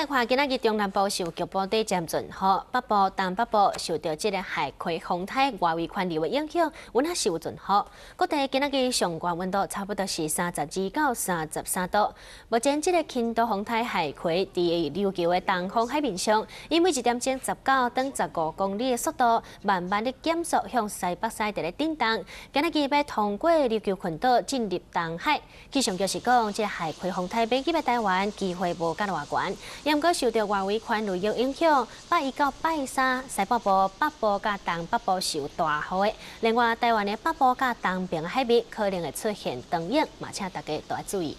来看，今仔日中南部受局部地震震撼，北部、东北部受到这个海葵风台外围环流的影响，温度受震撼。各地今仔日上悬温度差不多是32到33度。目前这个轻度风台海葵伫琉球的东方海面上，以每1点钟19到15公里的速度，慢慢的减速向西北西地咧震动。今仔日要通过琉球群岛进入东海。气象局是讲，这个海葵风台飞入来台湾机会无介偌悬。 也毋过受到外围环流影响，拜1到拜3西北部、北部甲东北部受大雨。另外，台湾的北部甲东边海面可能会出现长影，嘛请大家多注意。